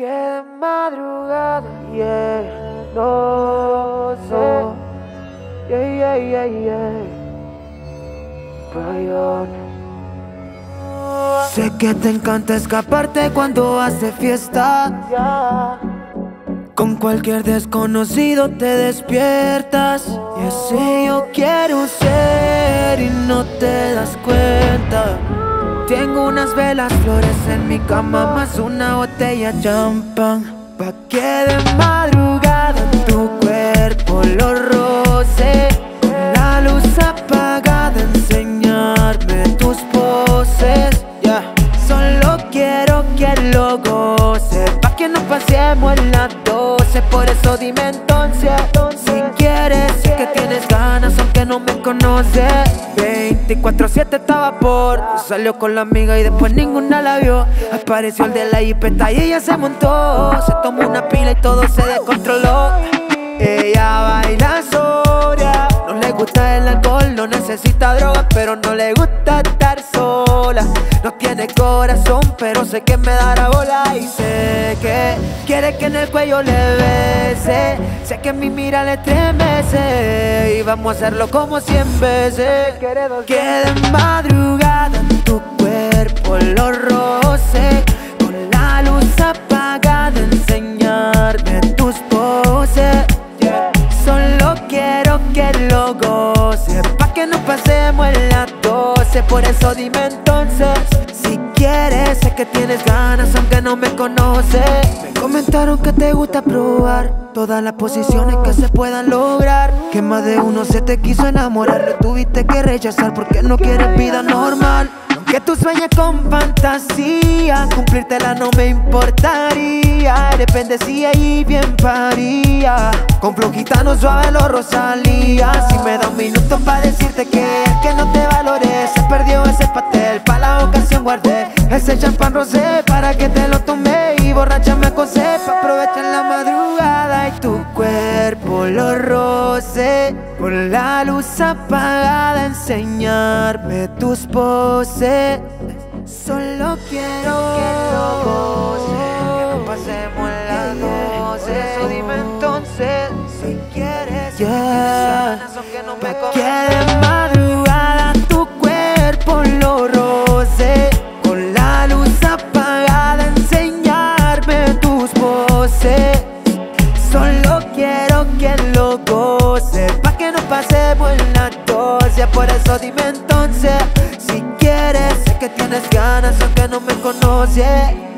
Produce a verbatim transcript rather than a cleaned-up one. Qué madrugada, yeah, no, no, yeah, yeah, yeah, yeah, Brian. Sé que te encanta escaparte cuando hace fiesta, yeah. Con cualquier desconocido te despiertas, oh. Y así yo quiero ser y no te das cuenta. Tengo unas velas, flores en mi cama, más una botella de champán, pa' que de madrugada tu cuerpo lo roce. La luz apagada, enseñarme tus poses, yeah. Solo quiero que lo goces, pa' que nos pasemos las doce. Por eso dime entonces, si quieres, si es que tienes ganas, aunque no me conoces. Veinticuatro siete estaba por, salió con la amiga y después ninguna la vio. Apareció el de la hipeta y ella se montó, se tomó una pila y todo se descontroló. Ella baila sola, no le gusta el alcohol, no necesita drogas, pero no le gusta estar sola. No tiene corazón, pero sé que me dará bola. Y sé que quiere que en el cuello le bese, sé que mi mira le estremece, y vamos a hacerlo como cien veces. Que de madrugada tu cuerpo lo roce, con la luz apagada enseñarme tus poses, yeah. Solo quiero que lo goces, pa' que nos pasemos en las doce. Por eso dime entonces, si quieres, sé que tienes ganas aunque no me conoces. Me comentaron que te gusta probar todas las posiciones que se puedan lograr, que más de uno se te quiso enamorar, lo tuviste que rechazar porque no quieres vida normal. Que tú sueñes con fantasía, cumplírtela no me importaría. Eres bendecida y bien paría, con flow gitano suave lo Rosalía. Si me da un minuto pa' decirte que el que no te valoré se perdió ese pastel, pa' la ocasión guardé ese champán rosé para que te lo tomé y borracha me acosé, pa' aprovechar la madrugada y tu cuerpo lo roce. Con la luz apagada enseñarme tus poses, solo quiero que lo goces, que nos pasemos las doce. Por eso dime entonces, si quieres, yeah, si tienes ganas, que no me conoces. Que de madrugada tu cuerpo lo roce, con la luz apagada enseñarme tus poses, solo quiero que lo goces, pa' que nos pasemos las doce. Por eso dime entonces, si quieres, sé que tienes ganas aunque no me conoces.